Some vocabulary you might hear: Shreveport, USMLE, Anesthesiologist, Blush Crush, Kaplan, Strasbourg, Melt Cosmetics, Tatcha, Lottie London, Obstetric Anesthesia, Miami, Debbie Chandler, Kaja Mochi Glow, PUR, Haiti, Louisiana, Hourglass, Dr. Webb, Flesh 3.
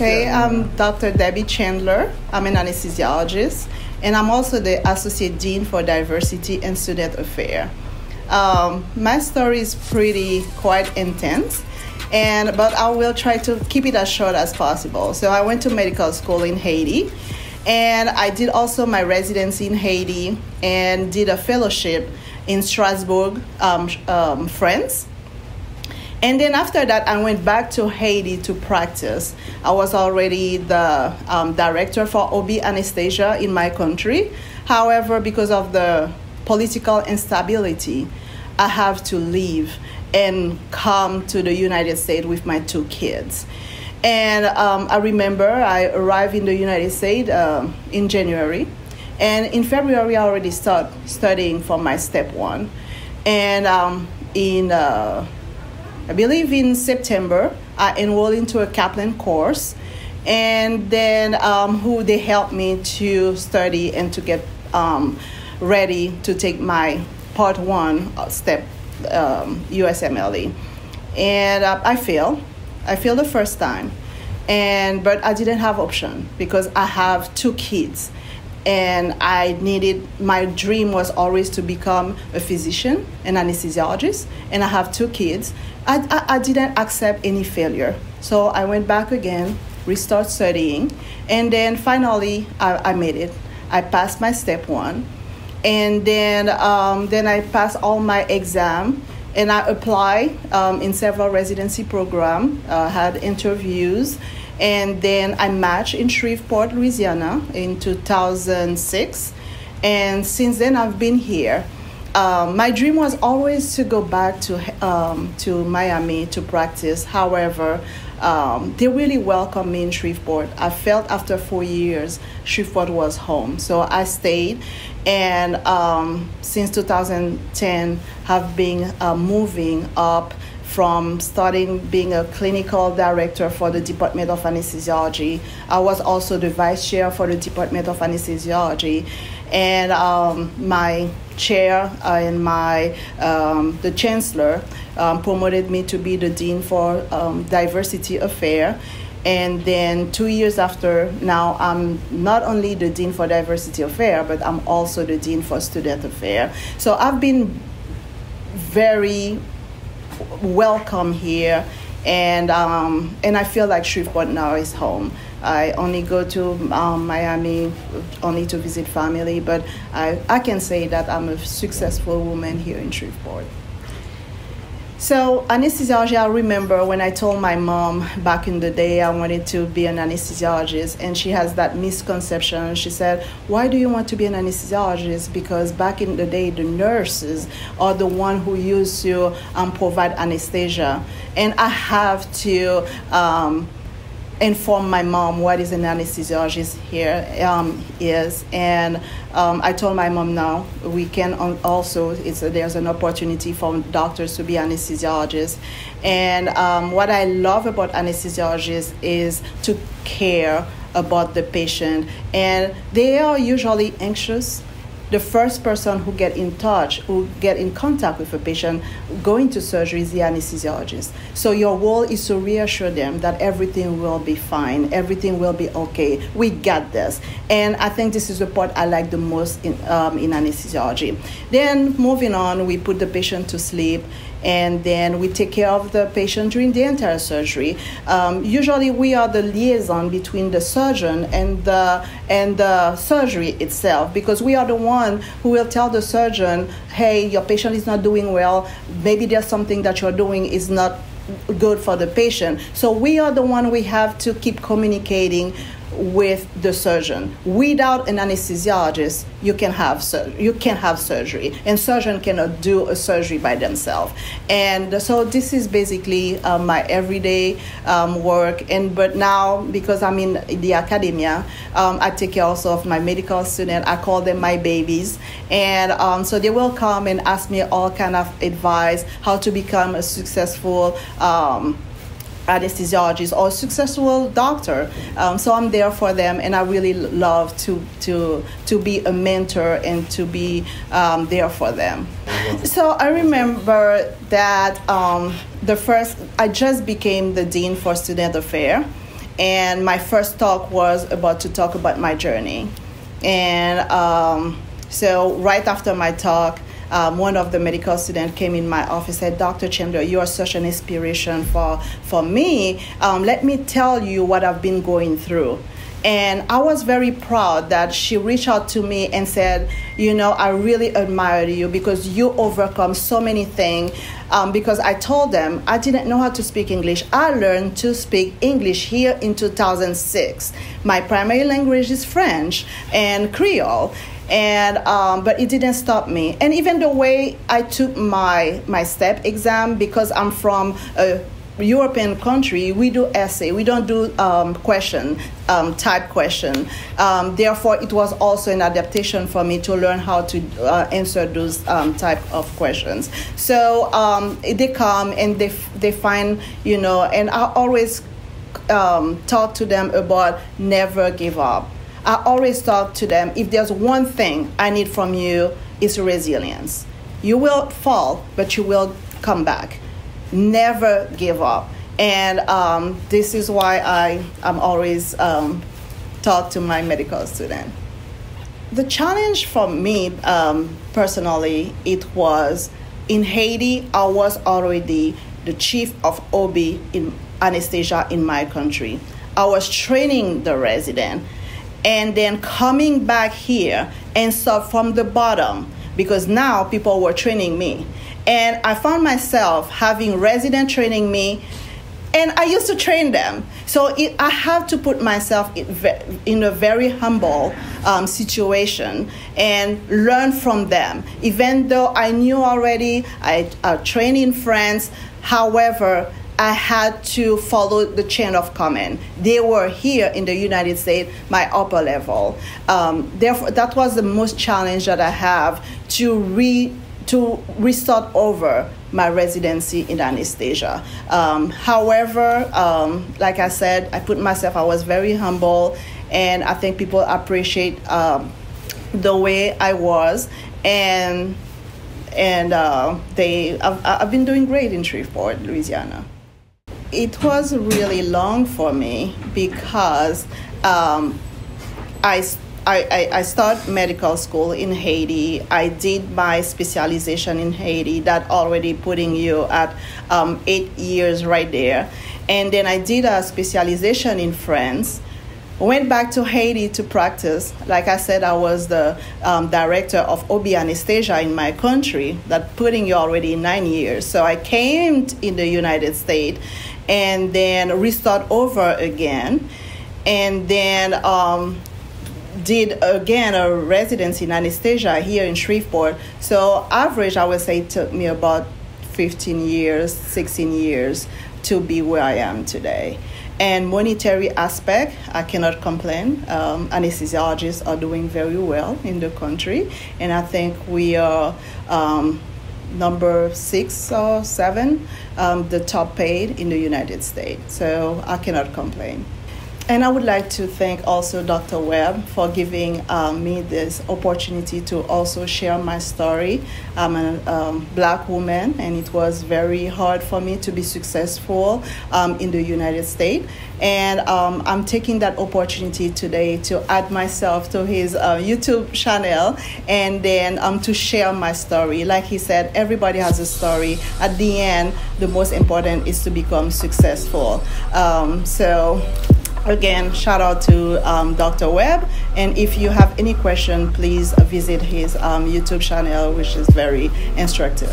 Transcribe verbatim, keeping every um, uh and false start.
Okay, I'm Doctor Debbie Chandler. I'm an anesthesiologist, and I'm also the Associate Dean for Diversity and Student Affairs. Um, my story is pretty quite intense, and but I will try to keep it as short as possible. So I went to medical school in Haiti, and I did also my residency in Haiti and did a fellowship in Strasbourg, um, um, France. And then after that, I went back to Haiti to practice. I was already the um, director for O B anesthesia in my country. However, because of the political instability, I have to leave and come to the United States with my two kids. And um, I remember I arrived in the United States uh, in January. And in February, I already started studying for my step one. And um, in, uh, I believe in September, I enrolled into a Kaplan course. And then um, who they helped me to study and to get um, ready to take my part one step um, U S M L E. And uh, I failed. I failed the first time. And, but I didn't have option because I have two kids. And I needed, my dream was always to become a physician, an anesthesiologist, and I have two kids. I, I, I didn't accept any failure. So I went back again, restarted studying, and then finally I, I made it. I passed my step one, and then, um, then I passed all my exam, and I applied um, in several residency programs, uh, had interviews, and then I matched in Shreveport, Louisiana in two thousand six. And since then, I've been here. Um, my dream was always to go back to, um, to Miami to practice. However, um, they really welcomed me in Shreveport. I felt after four years, Shreveport was home. So I stayed. And um, since two thousand ten, have been uh, moving up from starting being a clinical director for the Department of Anesthesiology. I was also the vice chair for the Department of Anesthesiology. And um, my chair and my, um, the chancellor um, promoted me to be the dean for um, diversity affairs. And then two years after, now I'm not only the dean for diversity affairs, but I'm also the dean for student affairs. So I've been very welcome here, and um, and I feel like Shreveport now is home. I only go to um, Miami only to visit family, but I, I can say that I'm a successful woman here in Shreveport. So anesthesiology, I remember when I told my mom back in the day I wanted to be an anesthesiologist, and she has that misconception. She said, why do you want to be an anesthesiologist? Because back in the day, the nurses are the one who used to um, provide anesthesia. And I have to um, inform my mom what is an anesthesiologist here um, is. And um, I told my mom now we can also, it's a, there's an opportunity for doctors to be anesthesiologists. And um, what I love about anesthesiologists is to care about the patient. And they are usually anxious. The first person who get in touch, who get in contact with a patient going to surgery is the anesthesiologist. So your role is to reassure them that everything will be fine, everything will be okay, we got this. And I think this is the part I like the most in, um, in anesthesiology. Then moving on, we put the patient to sleep, and then we take care of the patient during the entire surgery. Um, usually we are the liaison between the surgeon and the, and the surgery itself, because we are the one who will tell the surgeon, hey, your patient is not doing well, maybe there's something that you're doing is not good for the patient. So we are the one we have to keep communicating with the surgeon. Without an anesthesiologist, you can have you can have surgery, and surgeon cannot do a surgery by themselves. And so this is basically uh, my everyday um, work. And but now because I'm in the academia, um, I take care also of my medical student. I call them my babies, and um, so they will come and ask me all kind of advice how to become a successful Um, anesthesiologist or successful doctor. Um, so I'm there for them, and I really love to, to, to be a mentor and to be um, there for them. So I remember that um, the first, I just became the Dean for Student Affairs, And my first talk was about to talk about my journey. And um, so right after my talk, Um, one of the medical students came in my office and said, "Doctor Chandler, you are such an inspiration for, for me. Um, let me tell you what I've been going through." And I was very proud that she reached out to me and said, "You know, I really admire you because you overcome so many things." Um, because I told them I didn't know how to speak English. I learned to speak English here in two thousand six. My primary language is French and Creole. And um, but it didn't stop me. And even the way I took my my STEP exam, because I'm from a European country, we do essay, we don't do um, question, um, type question. Um, therefore, it was also an adaptation for me to learn how to uh, answer those um, type of questions. So um, they come and they they find, you know, and I always um, talk to them about never give up. I always talk to them, if there's one thing I need from you, it's resilience. You will fall, but you will come back. Never give up. And um, this is why I am always um, talk to my medical student. The challenge for me um, personally, it was in Haiti, I was already the chief of O B in anesthesia in my country. I was training the resident. And then coming back here and start from the bottom, because now people were training me. And I found myself having resident training me, and I used to train them. So it, I have to put myself in a very humble um, situation and learn from them. Even though I knew already, I, I trained in France, however, I had to follow the chain of command. They were here in the United States, my upper level. Um, therefore, that was the most challenge that I have to re to restart over my residency in anesthesia. Um, however, um, like I said, I put myself. I was very humble, and I think people appreciate um, the way I was, and and uh, they. I've, I've been doing great in Shreveport, Louisiana. It was really long for me because um, I, I, I started medical school in Haiti. I did my specialization in Haiti. That already putting you at um, eight years right there. And then I did a specialization in France. Went back to Haiti to practice. Like I said, I was the um, director of O B anesthesia in my country. That putting you already nine years. So I came in the United States and then restart over again. And then um, did again a residency in anesthesia here in Shreveport. So average, I would say it took me about fifteen years, sixteen years to be where I am today. And monetary aspect, I cannot complain. Um, anesthesiologists are doing very well in the country. And I think we are um, number six or seven, um, the top paid in the United States. So I cannot complain. And I would like to thank also Doctor Webb for giving uh, me this opportunity to also share my story. I'm a um, black woman, and it was very hard for me to be successful um, in the United States. And um, I'm taking that opportunity today to add myself to his uh, YouTube channel, and then um, to share my story. Like he said, everybody has a story. At the end, the most important is to become successful. Um, so. Again, shout out to um, Doctor Webb, and if you have any question, please visit his um, YouTube channel, which is very instructive.